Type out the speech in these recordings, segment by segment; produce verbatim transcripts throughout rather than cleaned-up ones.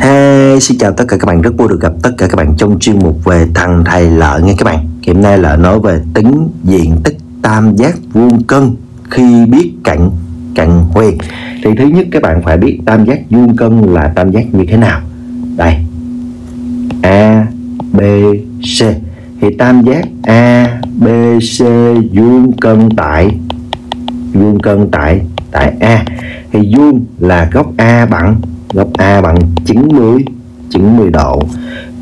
Hey, xin chào tất cả các bạn, rất vui được gặp tất cả các bạn trong chuyên mục về Thằng Thầy Lợi nghe các bạn. Hiện nay là nói về tính diện tích tam giác vuông cân khi biết cạnh cạnh huyền. Thì thứ nhất các bạn phải biết tam giác vuông cân là tam giác như thế nào. Đây, A, B, C. Thì tam giác A, B, C vuông cân tại vuông cân tại tại A. Thì vuông là góc A bằng góc A bằng chín mươi độ.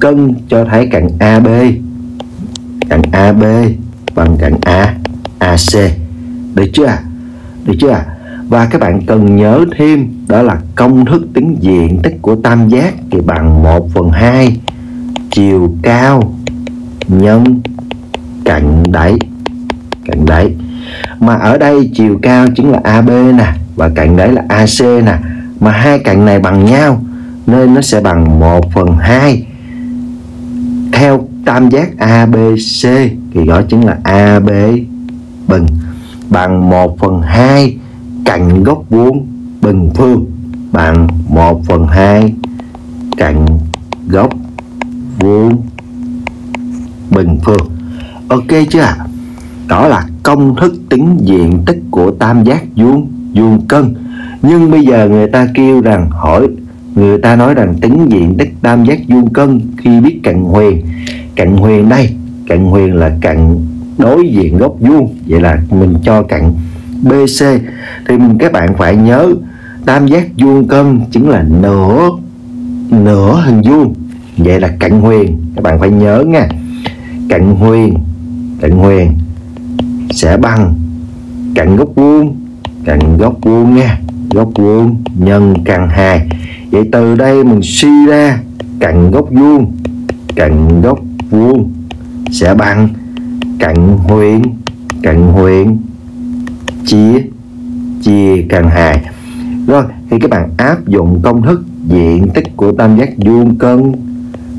Cân cho thấy cạnh a bê, cạnh a bê bằng cạnh A AC. Được chưa? Được chưa? Và các bạn cần nhớ thêm đó là công thức tính diện tích của tam giác thì bằng một phần hai chiều cao nhân cạnh đáy. Cạnh đáy. Mà ở đây chiều cao chính là a bê nè và cạnh đáy là a xê nè. Mà hai cạnh này bằng nhau nên nó sẽ bằng một phần hai. Theo tam giác a bê xê thì đó chính là a bê bình bằng một phần hai cạnh góc vuông bình phương bằng một phần hai cạnh góc vuông bình phương. Ok chưa? Đó là công thức tính diện tích của tam giác vuông vuông cân. Nhưng bây giờ người ta kêu rằng hỏi người ta nói rằng tính diện tích tam giác vuông cân khi biết cạnh huyền. Cạnh huyền đây, cạnh huyền là cạnh đối diện góc vuông, vậy là mình cho cạnh bê xê. Thì các bạn phải nhớ tam giác vuông cân chính là nửa nửa hình vuông, vậy là cạnh huyền. Các bạn phải nhớ nha, cạnh huyền cạnh huyền sẽ bằng cạnh góc vuông cạnh góc vuông nha, góc vuông nhân căn hai. Vậy từ đây mình suy ra cạnh góc vuông cạnh góc vuông sẽ bằng cạnh huyền cạnh huyền chia chia căn hai. Rồi thì các bạn áp dụng công thức diện tích của tam giác vuông cân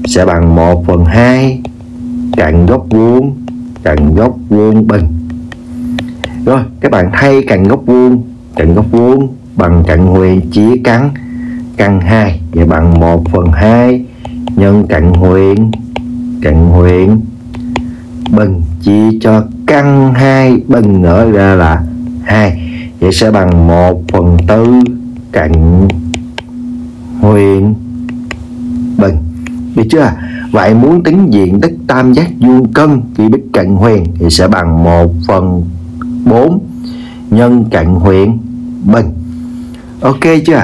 sẽ bằng một phần hai cạnh góc vuông cạnh góc vuông bình. Rồi các bạn thay cạnh góc vuông cạnh góc vuông bằng cạnh huyền chia căn căn hai, vậy bằng một phần hai nhân cạnh huyền cạnh huyền bình chia cho căn hai bình nữa ra là hai, vậy sẽ bằng một phần tư cạnh huyền bình. Được chưa? Vậy muốn tính diện tích tam giác vuông cân khi biết cạnh huyền thì sẽ bằng một phần bốn nhân cạnh huyền bình. Ok chưa?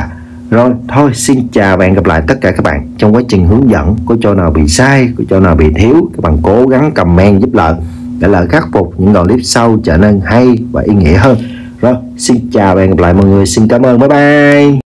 Rồi thôi, xin chào và hẹn gặp lại tất cả các bạn trong quá trình hướng dẫn. Có chỗ nào bị sai, có chỗ nào bị thiếu, các bạn cố gắng comment giúp Lợi để Lợi khắc phục những đoạn clip sau trở nên hay và ý nghĩa hơn. Rồi, xin chào và hẹn gặp lại mọi người. Xin cảm ơn. Bye bye.